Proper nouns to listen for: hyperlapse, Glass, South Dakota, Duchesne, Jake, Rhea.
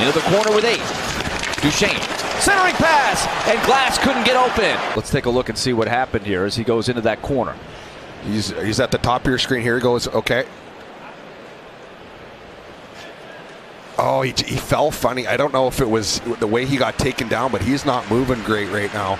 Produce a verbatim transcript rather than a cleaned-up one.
into the corner with eight. Duchesne, centering pass, and Glass couldn't get open. Let's take a look and see what happened here as he goes into that corner. He's, he's at the top of your screen. Here he goes, okay. Oh, he, he fell funny. I don't know if it was the way he got taken down, but he's not moving great right now.